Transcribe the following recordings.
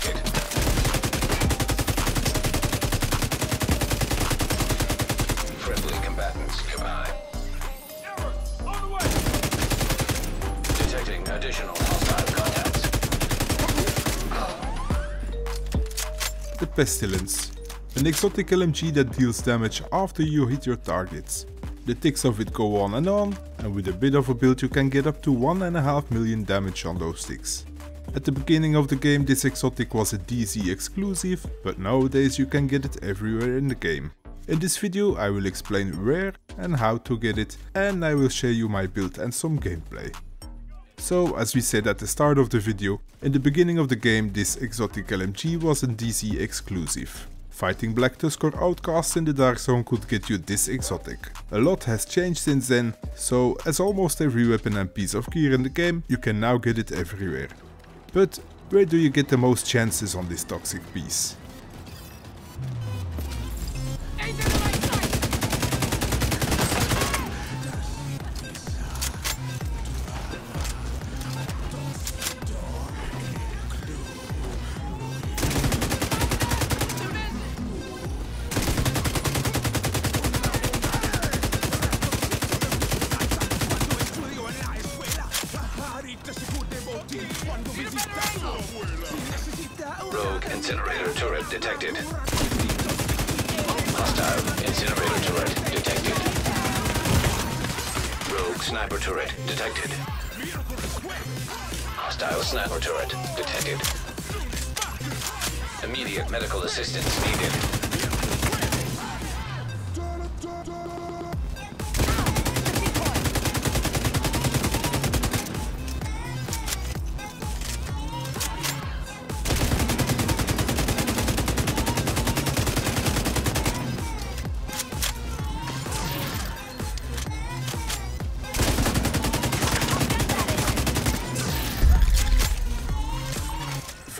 detected. Friendly combatants nearby. Error! On the way! Detecting additional hostile contacts. The Pestilence. An exotic LMG that deals damage after you hit your targets. The ticks of it go on, and with a bit of a build you can get up to 1.5 million damage on those ticks. At the beginning of the game this exotic was a DZ exclusive, but nowadays you can get it everywhere in the game. In this video I will explain where and how to get it, and I will share you my build and some gameplay. So, as we said at the start of the video, in the beginning of the game this exotic LMG was a DZ exclusive. Fighting Black Tusk or Outcasts in the Dark Zone could get you this exotic. A lot has changed since then, so as almost every weapon and piece of gear in the game, you can now get it everywhere. But where do you get the most chances on this toxic piece? Rogue incinerator turret detected. Hostile incinerator turret detected. Rogue sniper turret detected. Hostile sniper turret detected. Immediate medical assistance needed.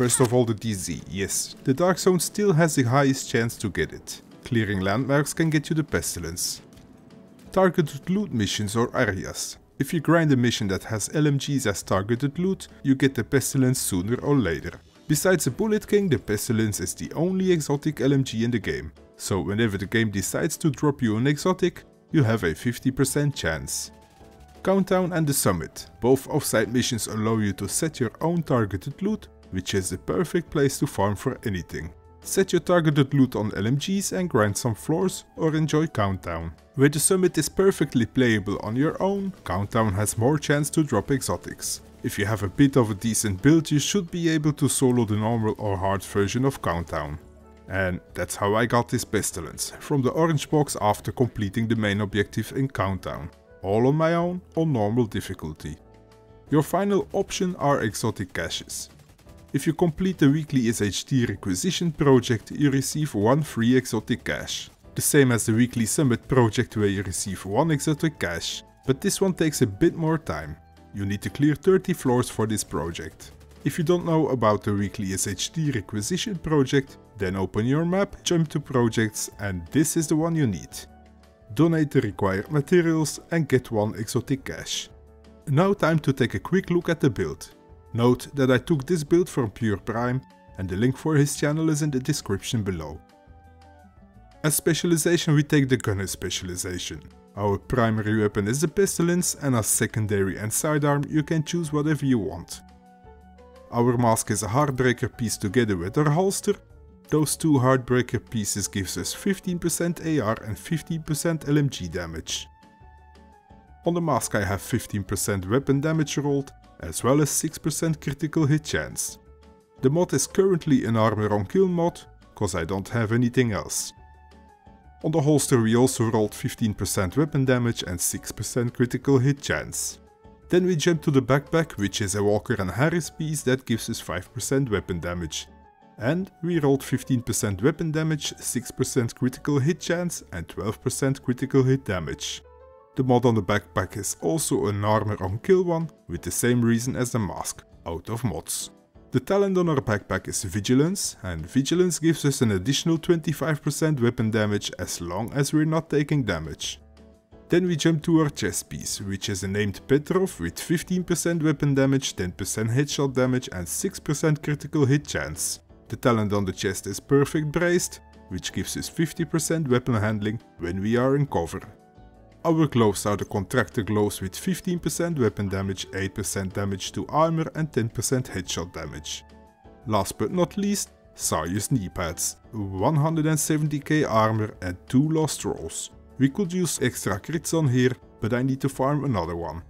First of all, the DZ, yes, the Dark Zone still has the highest chance to get it. Clearing landmarks can get you the Pestilence. Targeted loot missions or areas. If you grind a mission that has LMGs as targeted loot, you get the Pestilence sooner or later. Besides the Bullet King, the Pestilence is the only exotic LMG in the game. So whenever the game decides to drop you an exotic, you have a 50% chance. Countdown and the Summit. Both offsite missions allow you to set your own targeted loot, which is the perfect place to farm for anything. Set your targeted loot on LMGs and grind some floors or enjoy Countdown. Where the Summit is perfectly playable on your own, Countdown has more chance to drop exotics. If you have a bit of a decent build, you should be able to solo the normal or hard version of Countdown. And that's how I got this Pestilence, from the Orange Box after completing the main objective in Countdown. All on my own, on normal difficulty. Your final option are exotic caches. If you complete the weekly SHD requisition project, you receive one free exotic cache. The same as the weekly Summit project where you receive one exotic cache, but this one takes a bit more time. You need to clear 30 floors for this project. If you don't know about the weekly SHD requisition project, then open your map, jump to projects, and this is the one you need. Donate the required materials and get one exotic cache. Now time to take a quick look at the build. Note that I took this build from Pure Prime, and the link for his channel is in the description below. As specialization we take the gunner specialization. Our primary weapon is the Pestilence, and as secondary and sidearm you can choose whatever you want. Our mask is a Heartbreaker piece together with our holster. Those two Heartbreaker pieces gives us 15% AR and 15% LMG damage. On the mask I have 15% weapon damage rolled, as well as 6% critical hit chance. The mod is currently an armor on kill mod, cause I don't have anything else. On the holster we also rolled 15% weapon damage and 6% critical hit chance. Then we jump to the backpack, which is a Walker and Harris piece that gives us 5% weapon damage. And we rolled 15% weapon damage, 6% critical hit chance and 12% critical hit damage. The mod on the backpack is also an armor on kill one, with the same reason as the mask, out of mods. The talent on our backpack is Vigilance, and Vigilance gives us an additional 25% weapon damage as long as we're not taking damage. Then we jump to our chest piece, which is named Petrov with 15% weapon damage, 10% headshot damage and 6% critical hit chance. The talent on the chest is Perfect Braced, which gives us 50% weapon handling when we are in cover. Our gloves are the Contractor gloves with 15% weapon damage, 8% damage to armor and 10% headshot damage. Last but not least, Sarius knee pads, 170k armor and 2 lost rolls. We could use extra crits on here, but I need to farm another one.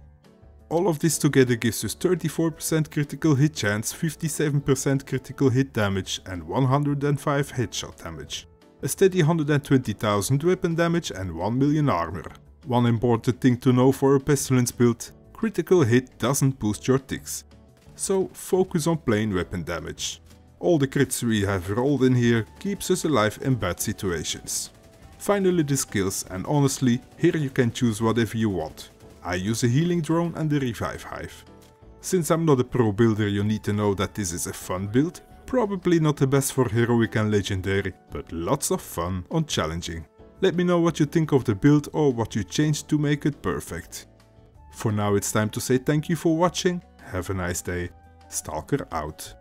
All of this together gives us 34% critical hit chance, 57% critical hit damage and 105 headshot damage. A steady 120,000 weapon damage and 1 million armor. One important thing to know for a Pestilence build, critical hit doesn't boost your ticks. So focus on plain weapon damage. All the crits we have rolled in here keeps us alive in bad situations. Finally the skills, and honestly, here you can choose whatever you want. I use a healing drone and a revive hive. Since I'm not a pro builder, you need to know that this is a fun build, probably not the best for heroic and legendary, but lots of fun on challenging. Let me know what you think of the build or what you changed to make it perfect. For now it's time to say thank you for watching, have a nice day, Stalker out.